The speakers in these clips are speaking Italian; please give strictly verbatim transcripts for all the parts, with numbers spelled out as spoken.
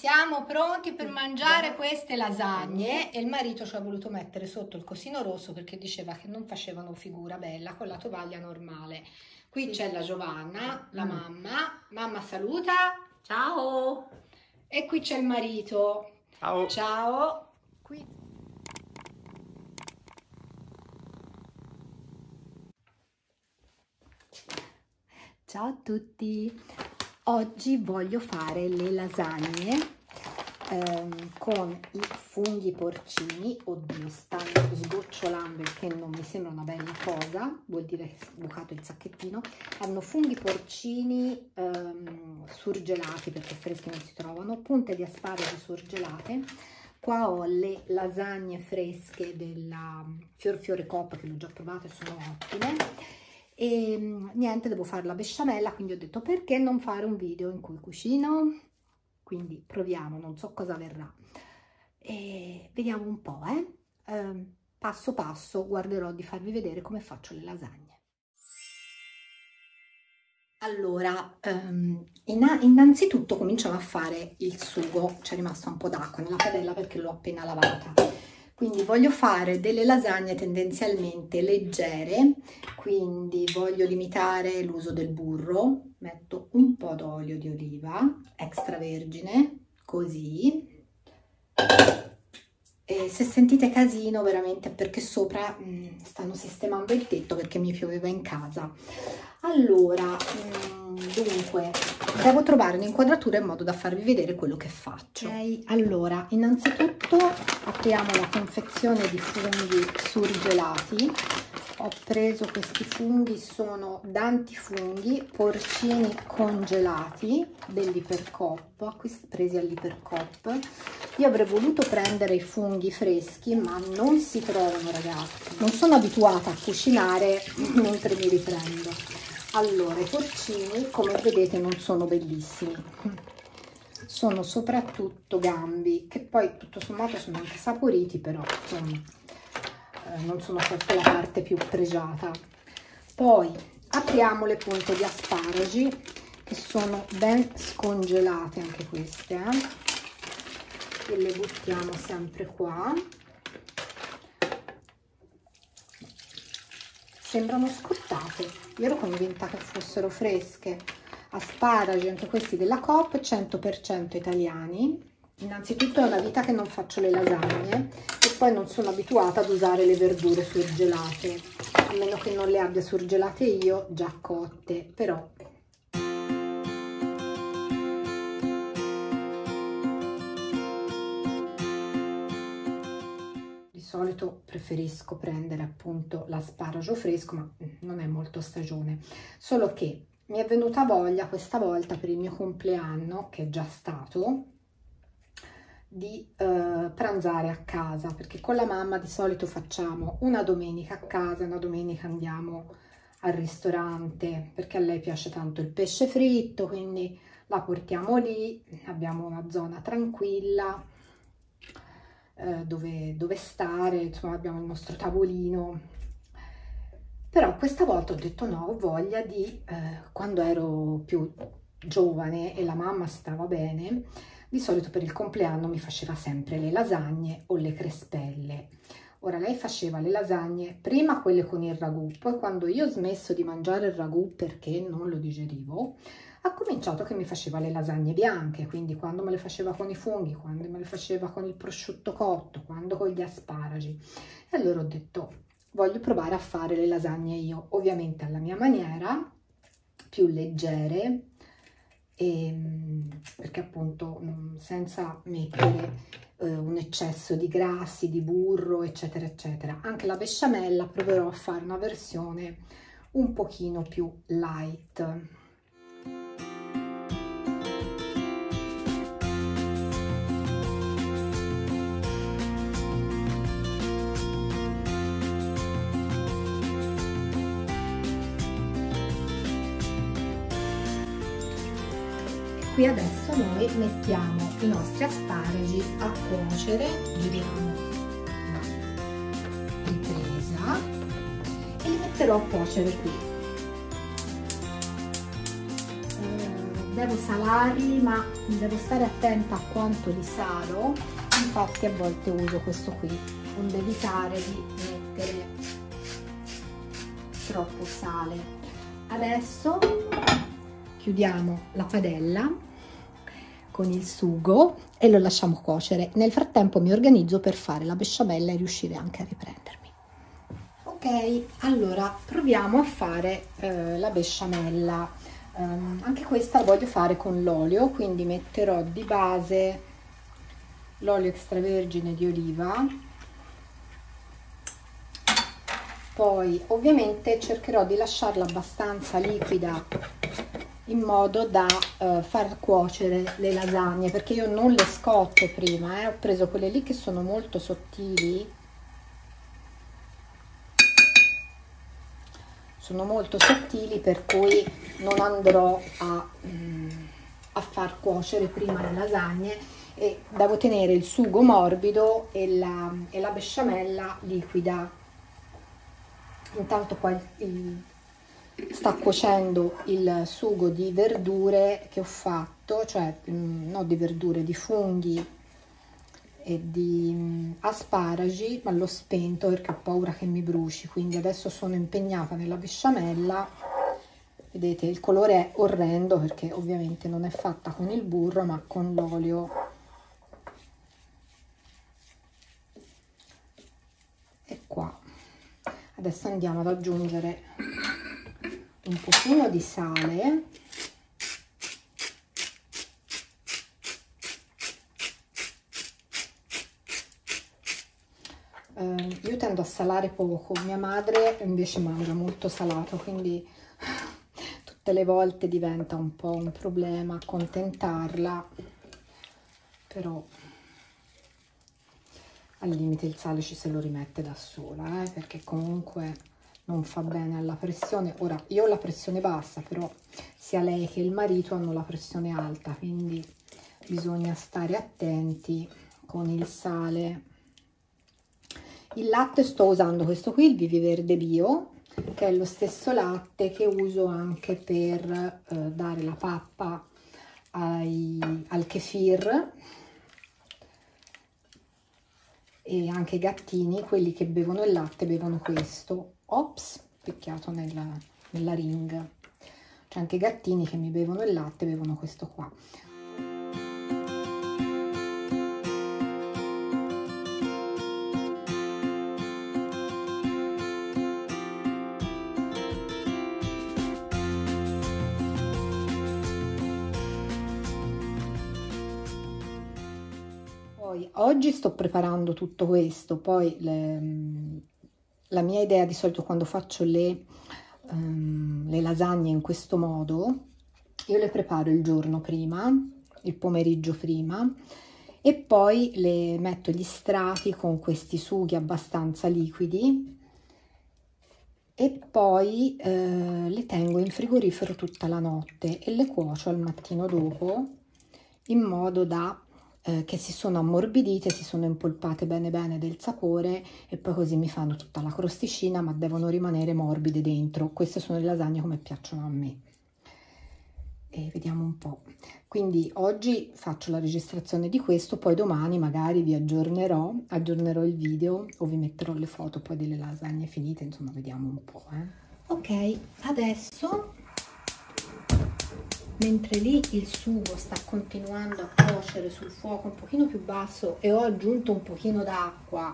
siamo pronti per mangiare queste lasagne, e il marito ci ha voluto mettere sotto il cosino rosso perché diceva che non facevano figura bella con la tovaglia normale. Qui c'è la Giovanna, la mamma. Mamma, saluta. Ciao. E qui c'è il marito. Ciao. Ciao. Qui. Ciao a tutti, oggi voglio fare le lasagne ehm, con i funghi porcini. Oddio, stanno sgocciolando, il che non mi sembra una bella cosa, vuol dire che ho bucato il sacchettino. Hanno funghi porcini ehm, surgelati perché freschi non si trovano, punte di asparagi surgelate. Qua ho le lasagne fresche della Fior Fiore Coop che l'ho già provate e sono ottime. E niente, devo fare la besciamella, quindi ho detto perché non fare un video in cui cucino, quindi proviamo, non so cosa verrà e vediamo un po', eh? Eh, passo passo guarderò di farvi vedere come faccio le lasagne. Allora ehm, inna innanzitutto cominciamo a fare il sugo. C'è rimasta un po' d'acqua nella padella perché l'ho appena lavata. Quindi voglio fare delle lasagne tendenzialmente leggere, quindi voglio limitare l'uso del burro, metto un po' d'olio di oliva extravergine, così. E se sentite casino veramente è perché sopra mh, stanno sistemando il tetto perché mi pioveva in casa. Allora, mh, dunque, devo trovare un'inquadratura in modo da farvi vedere quello che faccio. Okay, allora, innanzitutto apriamo la confezione di funghi surgelati. Ho preso questi funghi, sono dantifunghi, porcini congelati dell'Ipercoop, presi all'Ipercoop. Io avrei voluto prendere i funghi freschi, ma non si trovano, ragazzi. Non sono abituata a cucinare mentre mi riprendo. Allora, i porcini, come vedete, non sono bellissimi. Sono soprattutto gambi, che poi tutto sommato sono anche saporiti, però insomma, non sono certo la parte più pregiata. Poi apriamo le punte di asparagi che sono ben scongelate anche queste, eh? E le buttiamo sempre qua. Sembrano scottate, io ero convinta che fossero fresche. Asparagi anche questi della Coop, cento per cento italiani. Innanzitutto è una vita che non faccio le lasagne e poi non sono abituata ad usare le verdure surgelate, a meno che non le abbia surgelate io già cotte, però... Di solito preferisco prendere appunto l'asparago fresco, ma non è molto stagione, solo che mi è venuta voglia questa volta per il mio compleanno, che è già stato, di eh, pranzare a casa, perché con la mamma di solito facciamo una domenica a casa, una domenica andiamo al ristorante, perché a lei piace tanto il pesce fritto, quindi la portiamo lì, abbiamo una zona tranquilla eh, dove, dove stare, insomma abbiamo il nostro tavolino. Però questa volta ho detto no, ho voglia di, eh, quando ero più giovane e la mamma stava bene, di solito per il compleanno mi faceva sempre le lasagne o le crespelle. Ora lei faceva le lasagne prima quelle con il ragù, poi quando io ho smesso di mangiare il ragù perché non lo digerivo, ha cominciato che mi faceva le lasagne bianche, quindi quando me le faceva con i funghi, quando me le faceva con il prosciutto cotto, quando con gli asparagi. E allora ho detto voglio provare a fare le lasagne io, ovviamente alla mia maniera, più leggere, e perché appunto senza mettere eh, un eccesso di grassi, di burro, eccetera eccetera. Anche la besciamella proverò a fare una versione un pochino più light. Qui adesso noi mettiamo i nostri asparagi a cuocere, giriamo la ripresa e li metterò a cuocere qui. devo salarli, ma devo stare attenta a quanto li salo, infatti a volte uso questo qui, onde evitare di mettere troppo sale. Adesso chiudiamo la padella con il sugo e lo lasciamo cuocere. Nel frattempo mi organizzo per fare la besciamella e riuscire anche a riprendermi. Ok, allora proviamo a fare eh, la besciamella. Um, anche questa la voglio fare con l'olio, quindi metterò di base l'olio extravergine di oliva. Poi ovviamente cercherò di lasciarla abbastanza liquida in modo da eh, far cuocere le lasagne, perché io non le scotto prima, eh. Ho preso quelle lì che sono molto sottili, sono molto sottili, per cui non andrò a, mm, a far cuocere prima le lasagne e devo tenere il sugo morbido e la, e la besciamella liquida. Intanto qua il, sta cuocendo il sugo di verdure che ho fatto, cioè mm, non di verdure, di funghi e di mm, asparagi, ma l'ho spento perché ho paura che mi bruci, quindi adesso sono impegnata nella besciamella. Vedete, il colore è orrendo perché ovviamente non è fatta con il burro ma con l'olio. E qua adesso andiamo ad aggiungere un pochino di sale, eh, io tendo a salare poco, mia madre invece mangia molto salato, quindi tutte le volte diventa un po' un problema accontentarla, però al limite il sale ci se lo rimette da sola, eh, perché comunque non fa bene alla pressione. Ora io ho la pressione bassa, però sia lei che il marito hanno la pressione alta, quindi bisogna stare attenti con il sale. Il latte sto usando questo qui, il Vivi Verde Bio, che è lo stesso latte che uso anche per eh, dare la pappa ai, al kefir e anche i gattini, quelli che bevono il latte bevono questo. Ops, picchiato nella, nella ring. C'è anche i gattini che mi bevono il latte, bevono questo qua. Poi oggi sto preparando tutto questo, poi le, la mia idea di solito quando faccio le, um, le lasagne in questo modo, io le preparo il giorno prima, il pomeriggio prima, e poi le metto gli strati con questi sughi abbastanza liquidi e poi eh, le tengo in frigorifero tutta la notte e le cuocio al mattino dopo in modo da che si sono ammorbidite, si sono impolpate bene bene del sapore e poi così mi fanno tutta la crosticina, ma devono rimanere morbide dentro. Queste sono le lasagne come piacciono a me. E vediamo un po'. Quindi oggi faccio la registrazione di questo, poi domani magari vi aggiornerò, aggiornerò il video o vi metterò le foto poi delle lasagne finite, insomma vediamo un po'. Eh. Ok, adesso, mentre lì il sugo sta continuando a cuocere sul fuoco un pochino più basso e ho aggiunto un pochino d'acqua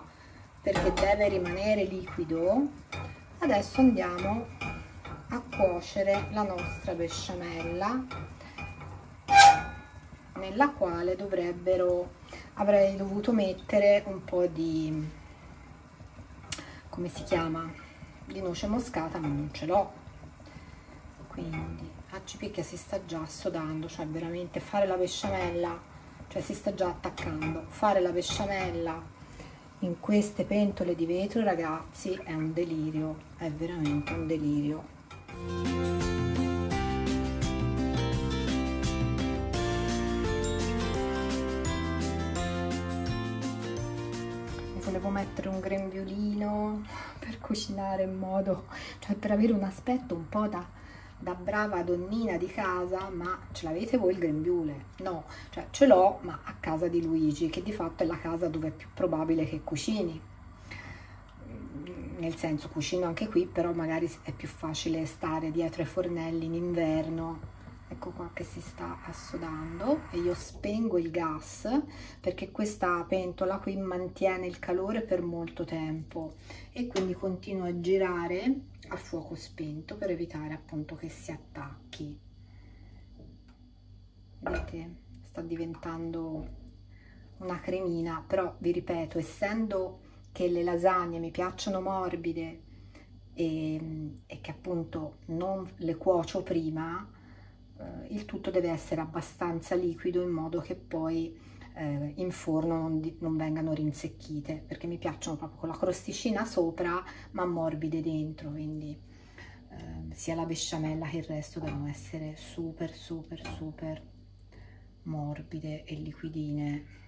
perché deve rimanere liquido, adesso andiamo a cuocere la nostra besciamella, nella quale dovrebbero, avrei dovuto mettere un po' di, come si chiama, di noce moscata, ma non ce l'ho, quindi Acipicchia si sta già assodando, cioè veramente fare la besciamella, cioè si sta già attaccando. Fare la besciamella in queste pentole di vetro, ragazzi, è un delirio, è veramente un delirio. Volevo mettere un grembiulino per cucinare in modo, cioè per avere un aspetto un po' da da brava donnina di casa, ma ce l'avete voi il grembiule? No, cioè ce l'ho, ma a casa di Luigi, che di fatto è la casa dove è più probabile che cucini, nel senso cucino anche qui, però magari è più facile stare dietro ai fornelli in inverno. Ecco qua che si sta assodando e io spengo il gas perché questa pentola qui mantiene il calore per molto tempo e quindi continuo a girare a fuoco spento per evitare appunto che si attacchi. Vedete, sta diventando una cremina, però vi ripeto, essendo che le lasagne mi piacciono morbide e, e che appunto non le cuocio prima, il tutto deve essere abbastanza liquido in modo che poi eh, in forno non, di, non vengano rinsecchite, perché mi piacciono proprio con la crosticina sopra ma morbide dentro, quindi eh, sia la besciamella che il resto devono essere super super super morbide e liquidine.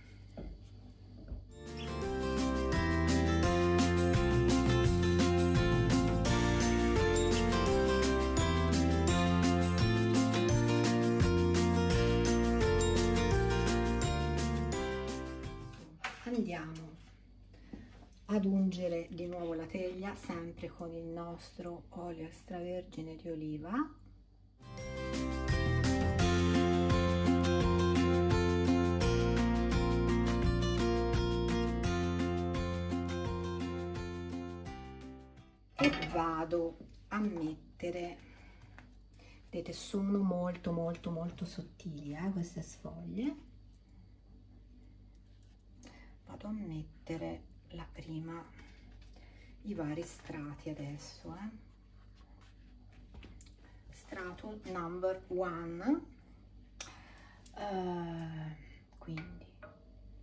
Andiamo ad ungere di nuovo la teglia, sempre con il nostro olio extravergine di oliva. E vado a mettere, vedete, sono molto molto molto sottili eh, queste sfoglie. Vado a mettere la prima, i vari strati adesso. Eh. Strato number one, uh, quindi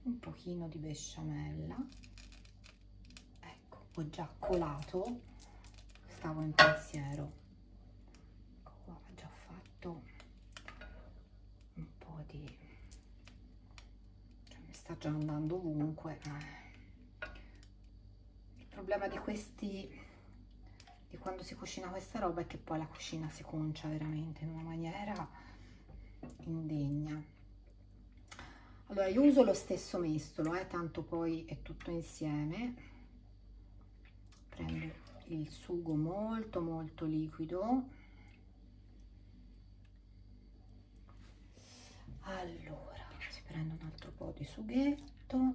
un pochino di besciamella. Ecco, ho già colato, stavo in pensiero. Ecco qua, ho già fatto un po' di... sta già andando ovunque. Il problema di questi, di quando si cucina questa roba, è che poi la cucina si concia veramente in una maniera indegna. Allora io uso lo stesso mestolo, eh, tanto poi è tutto insieme. Prendo il sugo molto molto liquido. Allora prendo un altro po' di sughetto,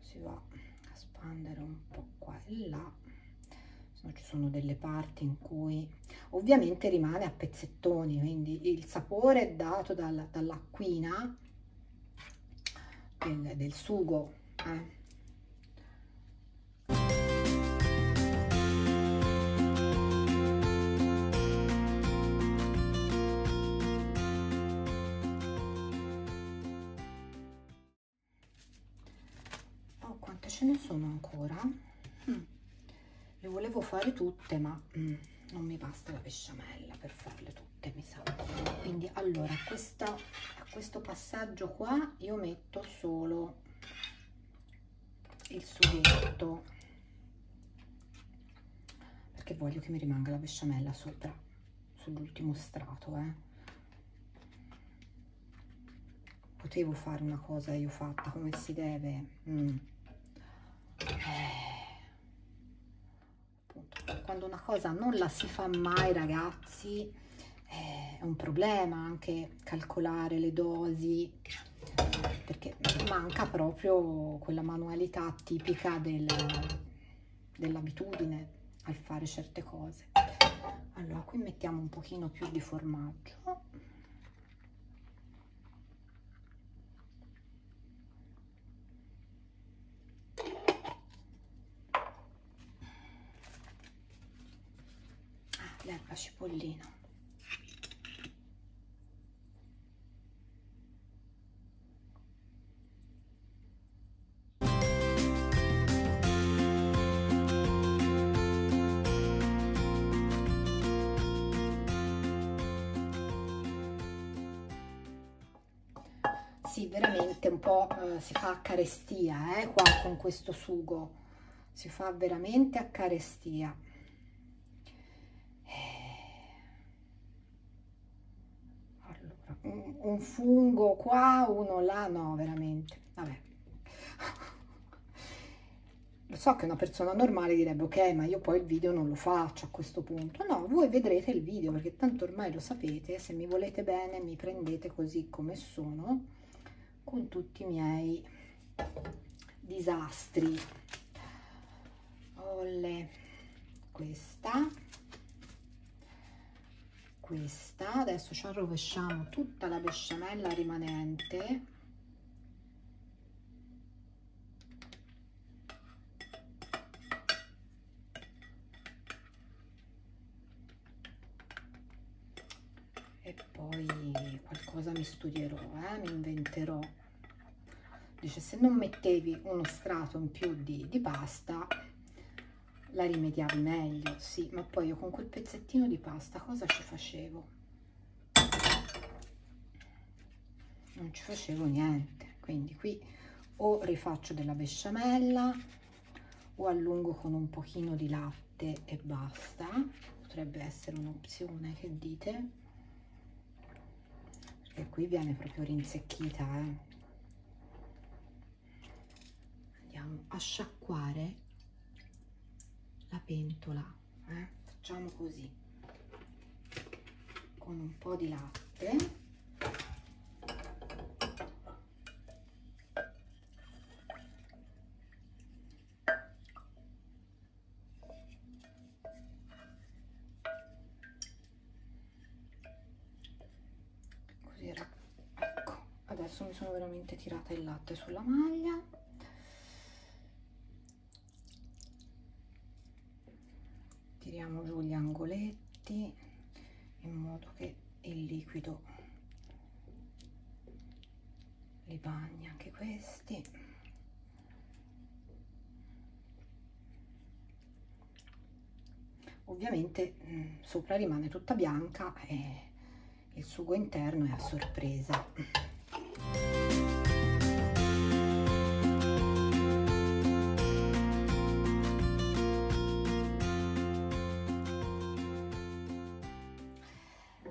si va a spandere un po' qua e là, se no ci sono delle parti in cui ovviamente rimane a pezzettoni, quindi il sapore è dato dal, dall'acquina del, del sugo. Eh. Ce ne sono ancora, mm. le volevo fare tutte ma mm, non mi basta la besciamella per farle tutte, mi sa. Quindi allora questa, a questo passaggio qua io metto solo il sughetto perché voglio che mi rimanga la besciamella sopra, sull'ultimo strato. eh. Potevo fare una cosa io fatta come si deve. mm. Appunto, quando una cosa non la si fa mai, ragazzi, è un problema anche calcolare le dosi, perché manca proprio quella manualità tipica del, dell'abitudine al fare certe cose. Allora qui mettiamo un pochino più di formaggio. L'erba cipollina, sì, veramente un po' eh, si fa a carestia eh, qua con questo sugo, si fa veramente a carestia. un fungo qua, uno là, no, veramente, vabbè. Lo so che una persona normale direbbe, ok, ma io poi il video non lo faccio a questo punto. No, voi vedrete il video, perché tanto ormai lo sapete, se mi volete bene mi prendete così come sono, con tutti i miei disastri. Olle, questa, questa, adesso ci arrovesciamo tutta la besciamella rimanente. Poi qualcosa mi studierò, eh? Mi inventerò. Dice, se non mettevi uno strato in più di, di pasta, la rimediavi meglio. Sì, ma poi io con quel pezzettino di pasta cosa ci facevo? Non ci facevo niente. Quindi qui o rifaccio della besciamella o allungo con un pochino di latte e basta. Potrebbe essere un'opzione, che dite? E qui viene proprio rinsecchita, eh. Andiamo a sciacquare la pentola, eh. Facciamo così, con un po' di latte, mi sono veramente tirata il latte sulla maglia. Tiriamo giù gli angoletti in modo che il liquido li bagni anche questi. Ovviamente mh, sopra rimane tutta bianca e il sugo interno è a sorpresa.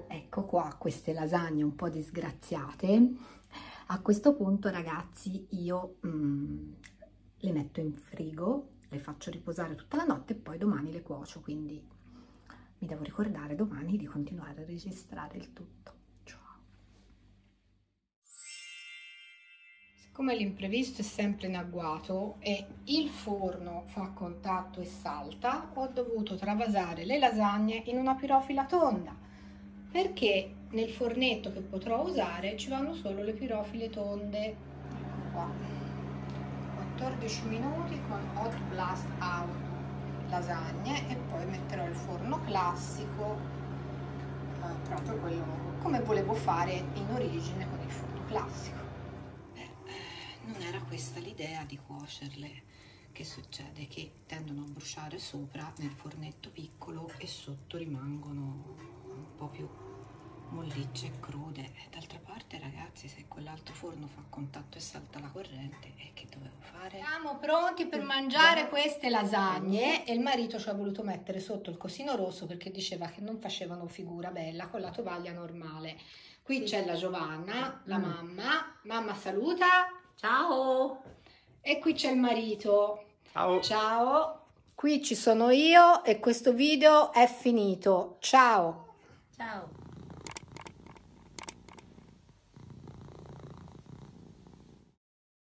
Ecco qua queste lasagne un po' disgraziate. A questo punto, ragazzi, io mm, le metto in frigo, le faccio riposare tutta la notte e poi domani le cuocio, quindi mi devo ricordare domani di continuare a registrare il tutto. Come l'imprevisto è sempre in agguato e il forno fa contatto e salta, ho dovuto travasare le lasagne in una pirofila tonda, perché nel fornetto che potrò usare ci vanno solo le pirofile tonde. Ecco qua, quattordici minuti con hot blast out lasagne, e poi metterò il forno classico, eh, proprio quello come volevo fare in origine con il forno classico. Non era questa l'idea di cuocerle, che succede che tendono a bruciare sopra nel fornetto piccolo e sotto rimangono un po' più mollicce e crude. E d'altra parte, ragazzi, se quell'altro forno fa contatto e salta la corrente, e che dovevo fare? Siamo pronti per mangiare queste lasagne e il marito ci ha voluto mettere sotto il cosino rosso perché diceva che non facevano figura bella con la tovaglia normale. Qui c'è la Giovanna, la mamma. Mamma, saluta! Ciao! E qui c'è il marito. Ciao! Ciao! Qui ci sono io e questo video è finito. Ciao! Ciao!